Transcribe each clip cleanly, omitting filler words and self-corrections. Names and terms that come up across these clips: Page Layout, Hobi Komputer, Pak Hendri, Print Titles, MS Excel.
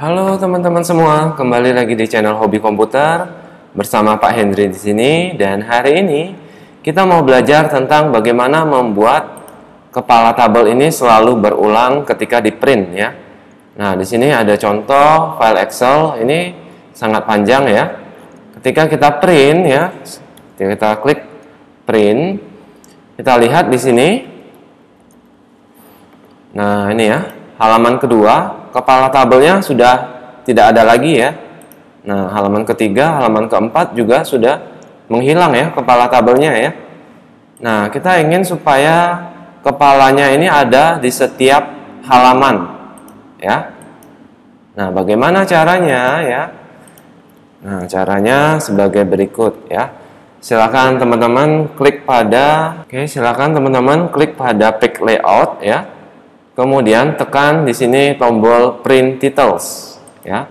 Halo teman-teman semua, kembali lagi di channel Hobi Komputer bersama Pak Hendri di sini. Dan hari ini kita mau belajar tentang bagaimana membuat kepala tabel ini selalu berulang ketika di print ya. Nah, di sini ada contoh file Excel, ini sangat panjang ya. Ketika kita print ya, kita klik print, kita lihat di sini. Nah, ini ya, halaman kedua, kepala tabelnya sudah tidak ada lagi ya. Nah, halaman ketiga, halaman keempat juga sudah menghilang ya, kepala tabelnya ya. Nah, kita ingin supaya kepalanya ini ada di setiap halaman ya. Nah, bagaimana caranya ya? Nah, caranya sebagai berikut ya. Silakan teman-teman klik pada, Page Layout ya. Kemudian tekan di sini tombol Print Titles ya.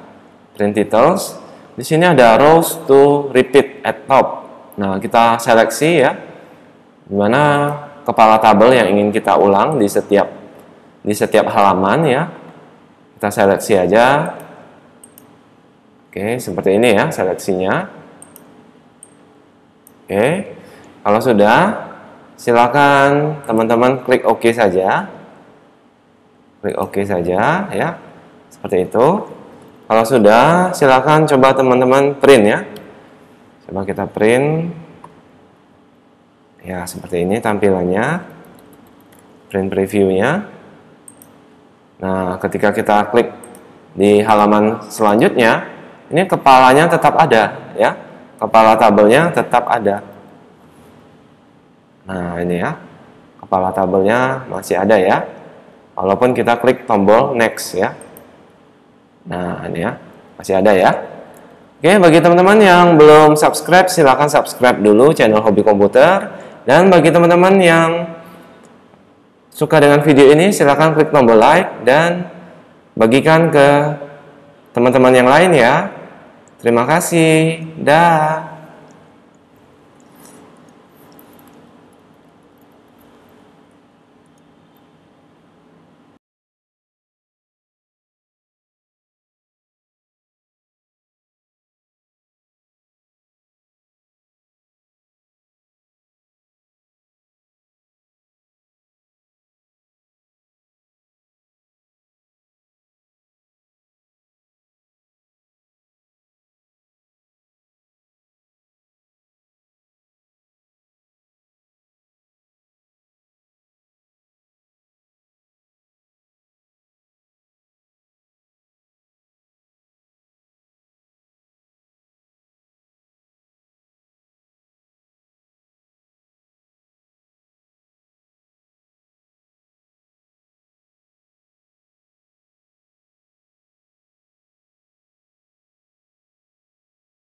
Print Titles. Di sini ada Rows to Repeat at Top. Nah, kita seleksi ya. Dimana kepala tabel yang ingin kita ulang di setiap halaman ya. Kita seleksi aja. Oke, seperti ini ya seleksinya. Oke. Kalau sudah, silakan teman-teman klik OK saja. Klik OK saja ya, seperti itu. Kalau sudah, silakan coba teman-teman print ya. Coba kita print ya, seperti ini tampilannya, print previewnya. Nah, ketika kita klik di halaman selanjutnya, ini kepalanya tetap ada ya, kepala tabelnya tetap ada. Nah, ini ya, kepala tabelnya masih ada ya, walaupun kita klik tombol next ya. Nah, ini ya, masih ada ya. Oke, bagi teman-teman yang belum subscribe, silahkan subscribe dulu channel Hobi Komputer. Dan bagi teman-teman yang suka dengan video ini, silahkan klik tombol like dan bagikan ke teman-teman yang lain ya. Terima kasih, dah.